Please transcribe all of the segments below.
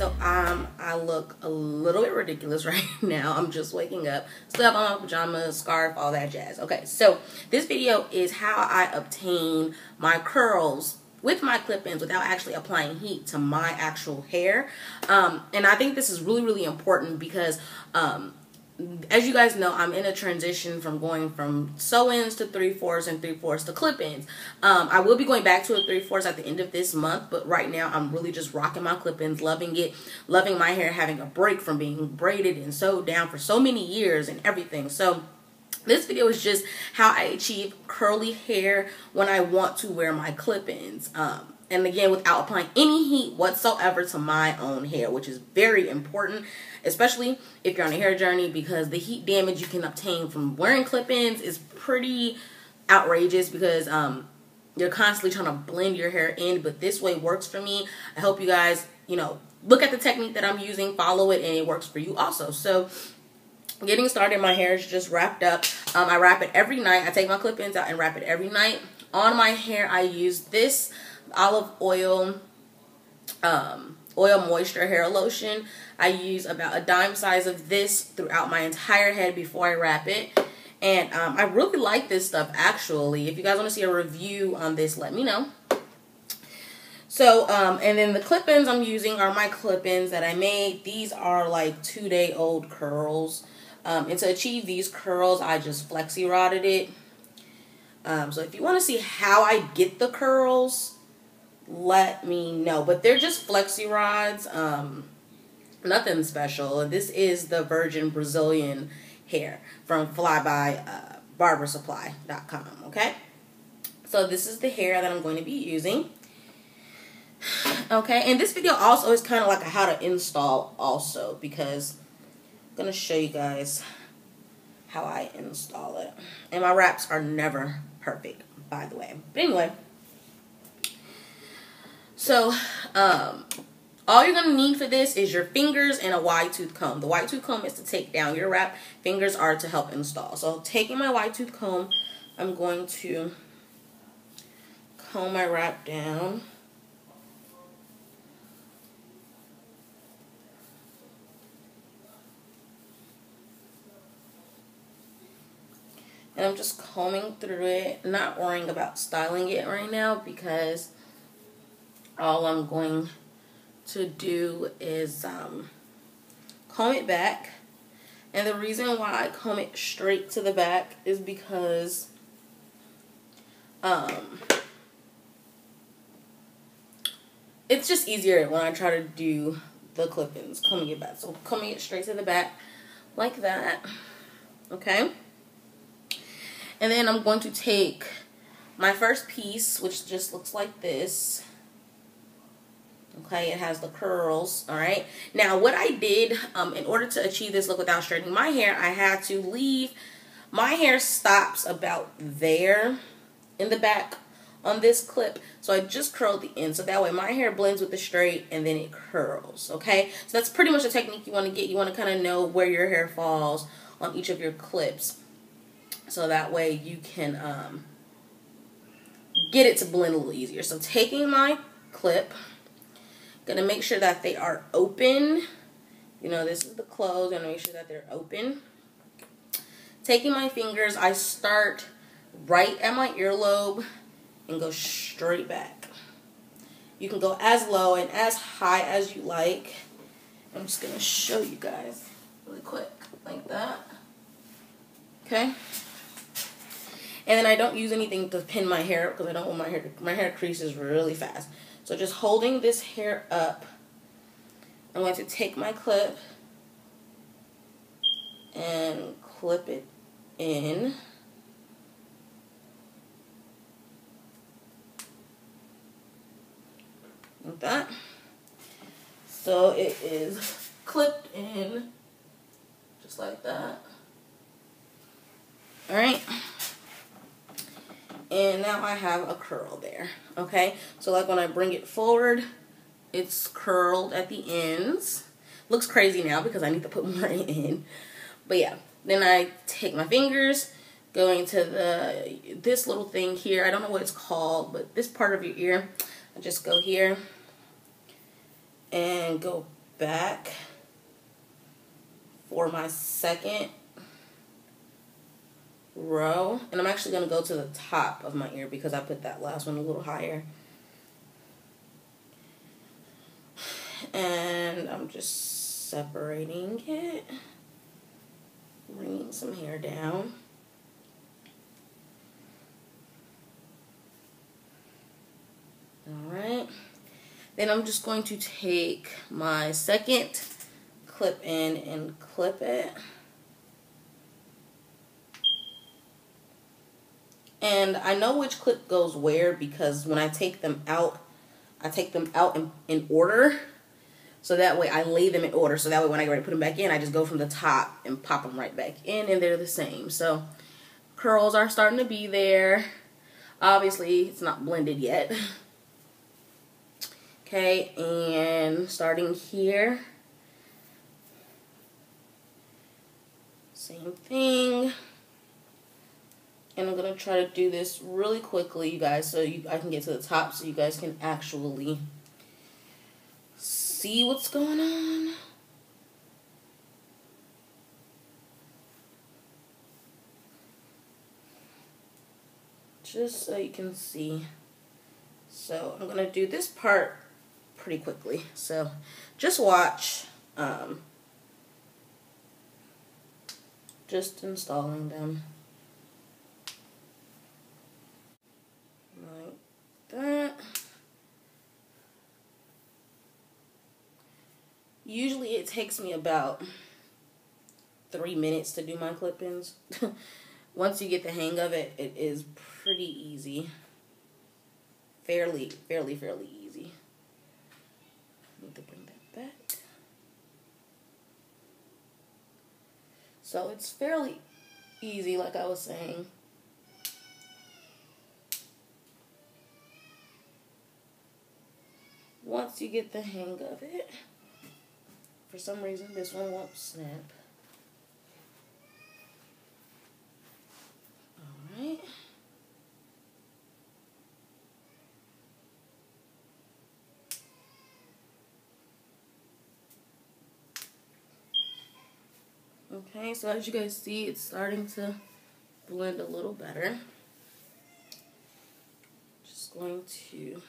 So I look a little bit ridiculous right now. I'm just waking up, still have on my pajamas, scarf, all that jazz. Okay, so this video is how I obtain my curls with my clip-ins without actually applying heat to my actual hair. And I think this is really, really important because as you guys know, I'm in a transition from going from sew-ins to 3/4 and 3/4 to clip-ins. I will be going back to a 3/4 at the end of this month, but right now I'm really just rocking my clip-ins, loving it, loving my hair, having a break from being braided and sewed down for so many years and everything. So this video is just how I achieve curly hair when I want to wear my clip-ins. And again, without applying any heat whatsoever to my own hair, which is very important, especially if you're on a hair journey, because the heat damage you can obtain from wearing clip-ins is pretty outrageous because you're constantly trying to blend your hair in. But this way works for me. I hope you guys, you know, look at the technique that I'm using, follow it, and it works for you also. So getting started, my hair is just wrapped up. I wrap it every night. I take my clip-ins out and wrap it every night. On my hair, I use this olive oil moisture hair lotion. I use about a dime size of this throughout my entire head before I wrap it, and I really like this stuff. Actually, if you guys want to see a review on this, let me know. So and then the clip-ins I'm using are my clip-ins that I made. These are like 2-day-old curls, and to achieve these curls I just flexi rotted it. So if you want to see how I get the curls, let me know. But they're just flexi rods, nothing special. This is the Virgin Brazilian hair from flybybarbersupply.com, okay? So this is the hair that I'm going to be using. Okay, and this video also is kind of like a how to install also, because I'm going to show you guys how I install it. And my wraps are never perfect, by the way. But anyway, so all you're gonna need for this is your fingers and a wide tooth comb. The wide tooth comb is to take down your wrap. Fingers are to help install. So taking my wide tooth comb, I'm going to comb my wrap down. And I'm just combing through it, not worrying about styling it right now, because all I'm going to do is comb it back. And the reason why I comb it straight to the back is because it's just easier when I try to do the clip-ins, combing it back. So combing it straight to the back like that, okay? And then I'm going to take my first piece, which just looks like this. Okay, it has the curls, all right? Now, what I did in order to achieve this look without straightening my hair, I had to leave. My hair stops about there in the back on this clip, so I just curled the end. So that way my hair blends with the straight and then it curls, okay? So that's pretty much the technique you want to get. You want to kind of know where your hair falls on each of your clips, so that way you can get it to blend a little easier. So taking my clip, gonna make sure that they are open. You know, this is the closed, gonna make sure that they're open. Taking my fingers, I start right at my earlobe and go straight back. You can go as low and as high as you like. I'm just gonna show you guys really quick, like that, okay? And then I don't use anything to pin my hair up because I don't want my hair creases really fast. So just holding this hair up, I'm going to take my clip and clip it in. Like that. So it is clipped in just like that. All right. And now I have a curl there, okay? So like when I bring it forward, it's curled at the ends. Looks crazy now because I need to put more in. But yeah, then I take my fingers, go into this little thing here. I don't know what it's called, but this part of your ear, I just go here and go back for my second row, and I'm actually going to go to the top of my ear because I put that last one a little higher, and I'm just separating it, bringing some hair down. Alright, then I'm just going to take my second clip in and clip it. And I know which clip goes where because when I take them out in order. So that way I lay them in order. So that way when I get ready to put them back in, I just go from the top and pop them right back in, and they're the same. So curls are starting to be there. Obviously, it's not blended yet. Okay, and starting here, same thing. And I'm gonna try to do this really quickly, you guys, so I can get to the top so you guys can actually see what's going on. Just so you can see. So I'm gonna do this part pretty quickly, so just watch. Just installing them like that. Usually it takes me about 3 minutes to do my clip-ins. Once you get the hang of it, it is pretty easy. Fairly easy. Need to bring that back. So it's fairly easy, like I was saying. Once you get the hang of it, for some reason this one won't snap. All right. Okay, so as you guys see, it's starting to blend a little better. Just going to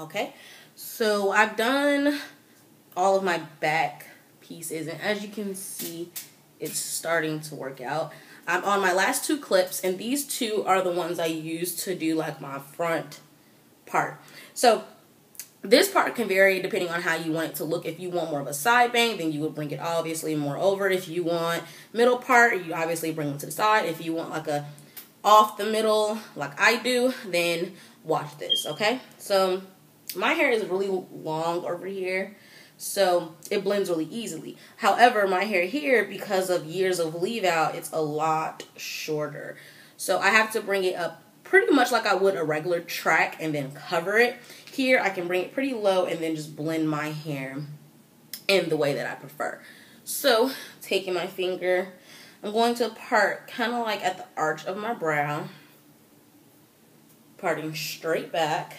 Okay, so I've done all of my back pieces, and as you can see, it's starting to work out. I'm on my last two clips, and these two are the ones I use to do like my front part. So this part can vary depending on how you want it to look. If you want more of a side bang, then you would bring it obviously more over. If you want middle part, you obviously bring them to the side. If you want like a off the middle like I do, then watch this, okay? So my hair is really long over here, so it blends really easily. However, my hair here, because of years of leave out, it's a lot shorter. So I have to bring it up pretty much like I would a regular track and then cover it. Here, I can bring it pretty low and then just blend my hair in the way that I prefer. So taking my finger, I'm going to part kind of like at the arch of my brow, parting straight back.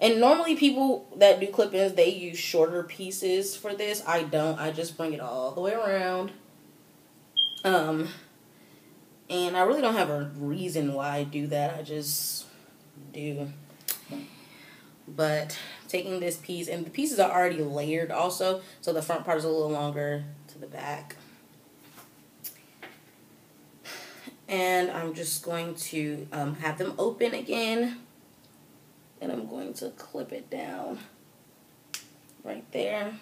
And normally people that do clip-ins, they use shorter pieces for this. I don't. I just bring it all the way around. And I really don't have a reason why I do that. I just do. But taking this piece, and the pieces are already layered also, so the front part is a little longer to the back. And I'm just going to have them open again. And I'm going to clip it down right there.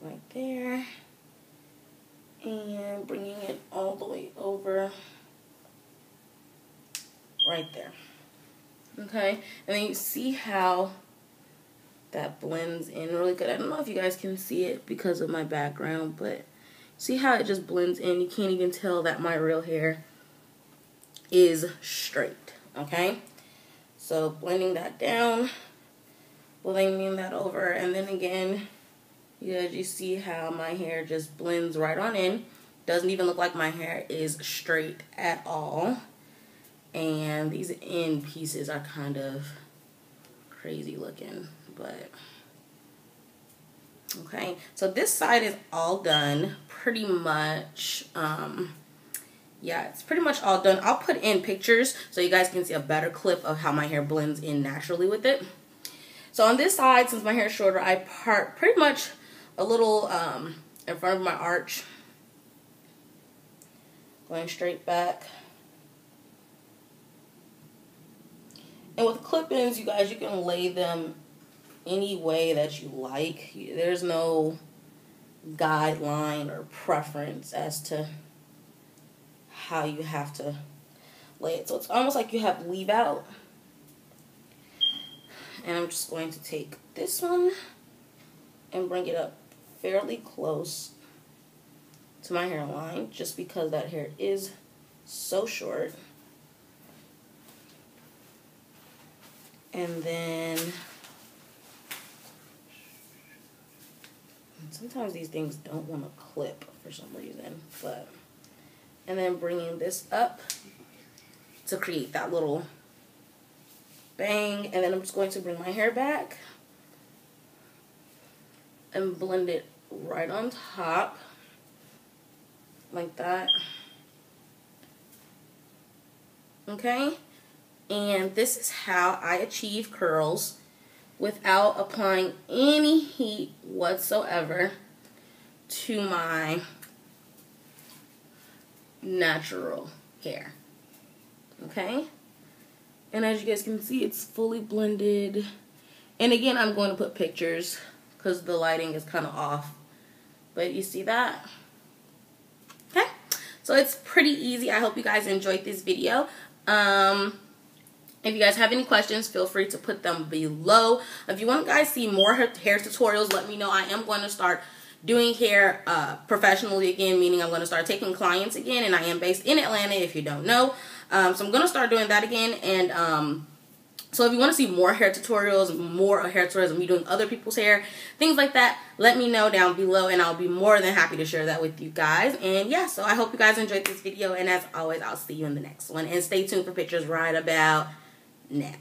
Right there. And bringing it all the way over right there. okay? And then you see how that blends in really good. I don't know if you guys can see it because of my background, but see how it just blends in. You can't even tell that my real hair is straight, okay? So blending that down, blending that over, and then again, you see how my hair just blends right on in. Doesn't even look like my hair is straight at all. And these end pieces are kind of crazy looking, but okay. So this side is all done pretty much. Yeah, it's pretty much all done. I'll put in pictures so you guys can see a better clip of how my hair blends in naturally with it. So on this side, since my hair is shorter, I part pretty much a little in front of my arch, going straight back. And with clip-ins, you guys, you can lay them any way that you like. There's no guideline or preference as to how you have to lay it. So it's almost like you have leave out. And I'm just going to take this one and bring it up fairly close to my hairline, just because that hair is so short. And then sometimes these things don't want to clip for some reason, but and then bringing this up to create that little bang. And then I'm just going to bring my hair back and blend it right on top like that, okay? And this is how I achieve curls without applying any heat whatsoever to my natural hair, okay? And as you guys can see, it's fully blended. And again, I'm going to put pictures because the lighting is kind of off, but you see that? Okay, so it's pretty easy. I hope you guys enjoyed this video. If you guys have any questions, feel free to put them below. If you want guys to see more hair tutorials, let me know. I am going to start doing hair professionally again, meaning I'm going to start taking clients again, and I am based in Atlanta if you don't know. So I'm going to start doing that again, and so if you want to see more hair tutorials, more hair tutorials of me doing other people's hair, things like that, let me know down below, and I'll be more than happy to share that with you guys. And yeah, so I hope you guys enjoyed this video, and as always, I'll see you in the next one, and stay tuned for pictures right about now.